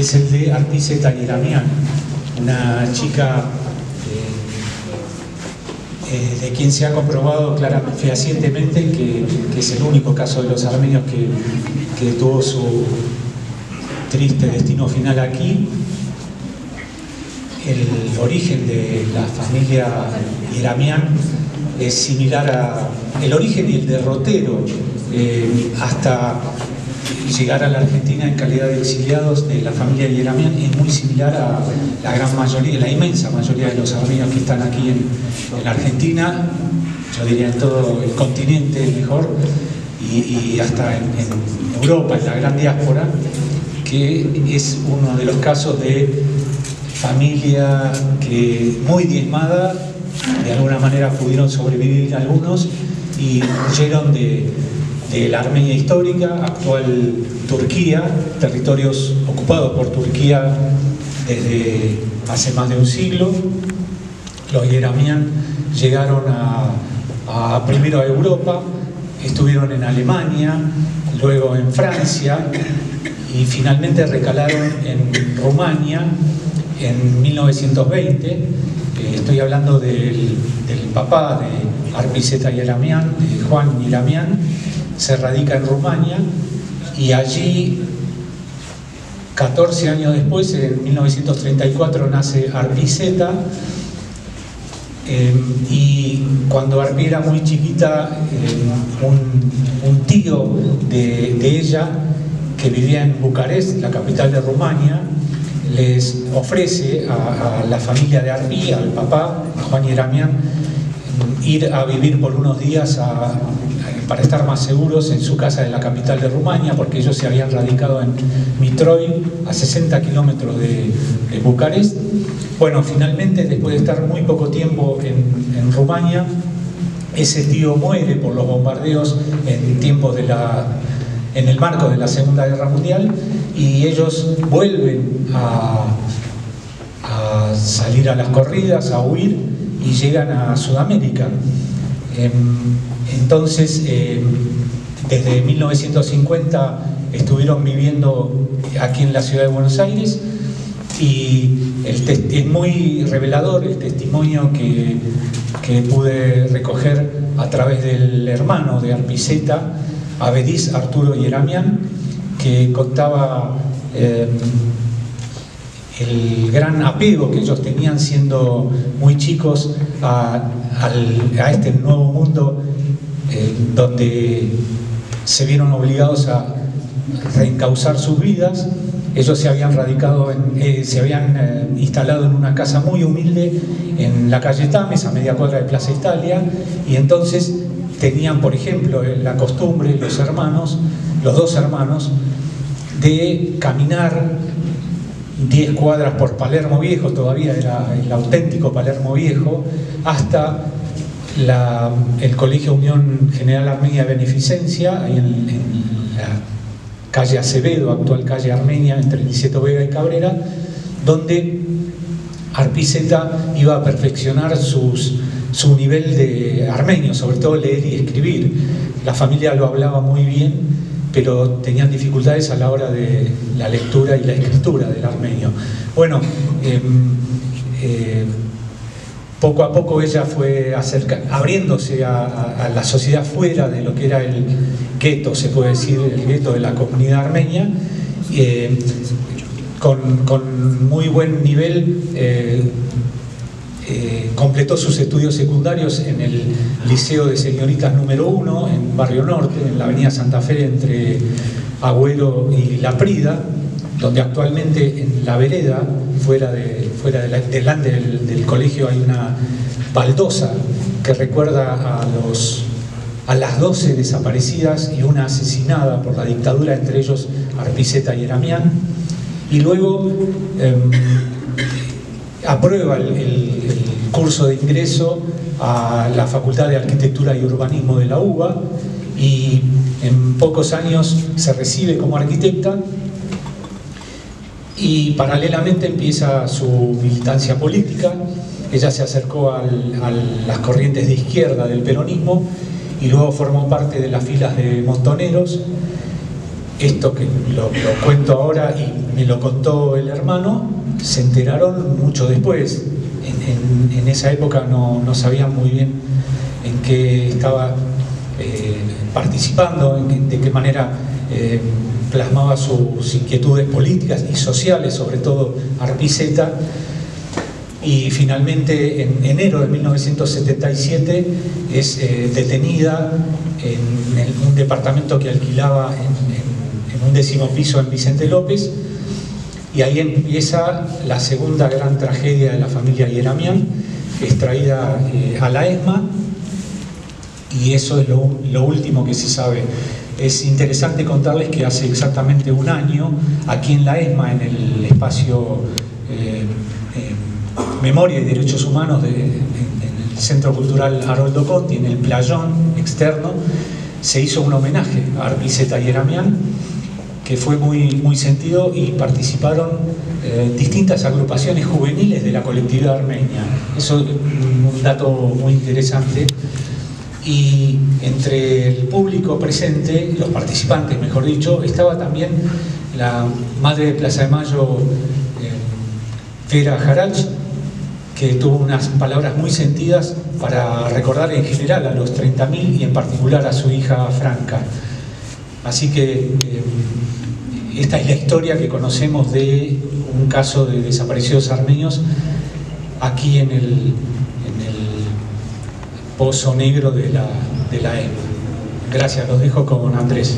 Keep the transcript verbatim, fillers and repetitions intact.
que es el de Artista Yeramián, una chica eh, eh, de quien se ha comprobado claramente, fehacientemente que, que es el único caso de los armenios que, que tuvo su triste destino final aquí. El origen de la familia Yeramián es similar a el origen y el derrotero eh, hasta llegar a la Argentina en calidad de exiliados de la familia Yeramián es muy similar a la gran mayoría, la inmensa mayoría de los armenios que están aquí en, en la Argentina, yo diría en todo el continente mejor, y, y hasta en, en Europa, en la gran diáspora, que es uno de los casos de familia que muy diezmada, de alguna manera pudieron sobrevivir algunos y huyeron de, de la Armenia histórica, actual Turquía, territorios ocupados por Turquía desde hace más de un siglo. Los Yeramián llegaron a, a, primero a Europa, estuvieron en Alemania, luego en Francia y finalmente recalaron en Rumania en mil novecientos veinte, eh, estoy hablando del, del papá de Arpiceta Yeramián, de Juan Yeramián, se radica en Rumania y allí, catorce años después, en mil novecientos treinta y cuatro, nace Arpiceta. Eh, y cuando Arpi era muy chiquita, eh, un, un tío de, de ella, que vivía en Bucarest, la capital de Rumania, les ofrece a, a la familia de Arpi, al papá, a Juan Yeramián, ir a vivir por unos días a, a, para estar más seguros en su casa de la capital de Rumania, porque ellos se habían radicado en Mitrou, a sesenta kilómetros de, de Bucarest. Bueno, finalmente, después de estar muy poco tiempo en, en Rumania, ese tío muere por los bombardeos en tiempos de la... en el marco de la Segunda Guerra Mundial, y ellos vuelven a, a salir a las corridas, a huir, y llegan a Sudamérica. Entonces, desde mil novecientos cincuenta estuvieron viviendo aquí en la ciudad de Buenos Aires, y el es muy revelador el testimonio que, que pude recoger a través del hermano de Arpiceta, Avedís Arturo Yeramián, que contaba eh, el gran apego que ellos tenían siendo muy chicos a, a este nuevo mundo, eh, donde se vieron obligados a reencauzar sus vidas. Ellos se habían radicado, en, eh, se habían eh, instalado en una casa muy humilde en la calle Tames, a media cuadra de Plaza Italia, y entonces tenían, por ejemplo, la costumbre, los hermanos, los dos hermanos, de caminar diez cuadras por Palermo Viejo, todavía era el auténtico Palermo Viejo, hasta la, el Colegio Unión General Armenia de Beneficencia, ahí en, en la calle Acevedo, actual calle Armenia, entre Nicéto Vega y Cabrera, donde Arpiceta iba a perfeccionar sus... su nivel de armenio, sobre todo leer y escribir. La familia lo hablaba muy bien, pero tenían dificultades a la hora de la lectura y la escritura del armenio. Bueno, eh, eh, poco a poco ella fue acerca, abriéndose a, a, a la sociedad fuera de lo que era el gueto, se puede decir, el gueto de la comunidad armenia, eh, con, con muy buen nivel. eh, Eh, completó sus estudios secundarios en el Liceo de Señoritas Número uno, en Barrio Norte, en la Avenida Santa Fe, entre Agüero y La Prida, donde actualmente en la vereda, fuera de, fuera de la, delante del, del colegio, hay una baldosa que recuerda a, los, a las doce desaparecidas y una asesinada por la dictadura, entre ellos Arpiceta Yeramián. Y luego... Eh, aprueba el, el, el curso de ingreso a la Facultad de Arquitectura y Urbanismo de la U B A, y en pocos años se recibe como arquitecta, y paralelamente empieza su militancia política. Ella se acercó al, a las corrientes de izquierda del peronismo y luego formó parte de las filas de Montoneros, esto que lo, lo cuento ahora y me lo contó el hermano, se enteraron mucho después. En, en, en esa época no, no sabían muy bien en qué estaba eh, participando, en, en, de qué manera eh, plasmaba sus inquietudes políticas y sociales, sobre todo Arpiceta. Y finalmente, en enero de mil novecientos setenta y siete, es eh, detenida en, en un departamento que alquilaba en, en, en un décimo piso en Vicente López, y ahí empieza la segunda gran tragedia de la familia Yeramián, que es traída eh, a la ESMA, y eso es lo, lo último que se sabe. Es interesante contarles que hace exactamente un año, aquí en la ESMA, en el espacio eh, eh, Memoria y Derechos Humanos de, en, en el Centro Cultural Haroldo Cotti, en el playón externo, se hizo un homenaje a Arpiceta Yeramián, que fue muy, muy sentido, y participaron eh, distintas agrupaciones juveniles de la colectividad armenia. Eso es un dato muy interesante. Y entre el público presente, los participantes mejor dicho, estaba también la madre de Plaza de Mayo, eh, Vera Jarach, que tuvo unas palabras muy sentidas para recordar en general a los treinta mil y en particular a su hija Franca. Así que eh, esta es la historia que conocemos de un caso de desaparecidos armenios aquí en el, en el pozo negro de la, de la ESMA. Gracias, los dejo con Andrés.